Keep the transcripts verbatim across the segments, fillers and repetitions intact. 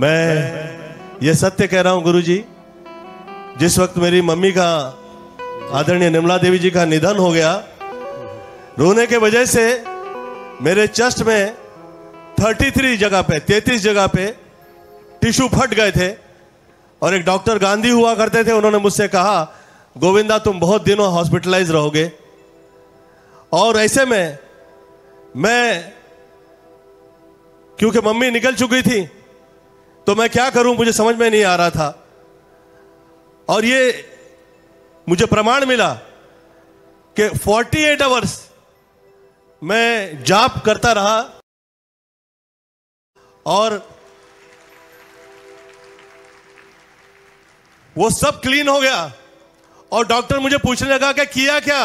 मैं ये सत्य कह रहा हूँ गुरुजी, जिस वक्त मेरी मम्मी का आदरणीय निर्मला देवी जी का निधन हो गया, रोने के वजह से मेरे चेस्ट में तैंतीस जगह पे तैंतीस जगह पे टिश्यू फट गए थे। और एक डॉक्टर गांधी हुआ करते थे, उन्होंने मुझसे कहा, गोविंदा तुम बहुत दिनों हॉस्पिटलाइज रहोगे। और ऐसे में मैं, क्योंकि मम्मी निकल चुकी थी, तो मैं क्या करूं मुझे समझ में नहीं आ रहा था। और ये मुझे प्रमाण मिला कि अड़तालीस आवर्स मैं जाप करता रहा और वो सब क्लीन हो गया। और डॉक्टर मुझे पूछने लगा कि किया क्या,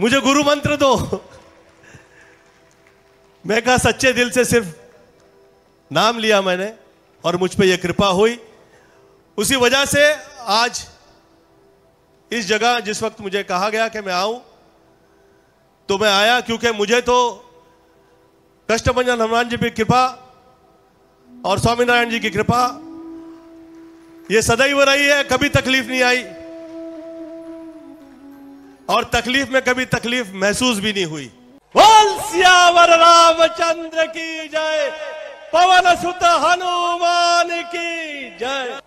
मुझे गुरु मंत्र दो। मैं कहा सच्चे दिल से सिर्फ नाम लिया मैंने और मुझ पे ये कृपा हुई। उसी वजह से आज इस जगह जिस वक्त मुझे कहा गया कि मैं आऊं तो मैं आया, क्योंकि मुझे तो कष्टमंजन हनुमान जी की कृपा और स्वामी नारायण जी की कृपा ये सदैव रही है, कभी तकलीफ नहीं आई और तकलीफ में कभी तकलीफ महसूस भी नहीं हुई। बोल सियावर रामचंद्र की जय, पवन सुत हनुमान की जय।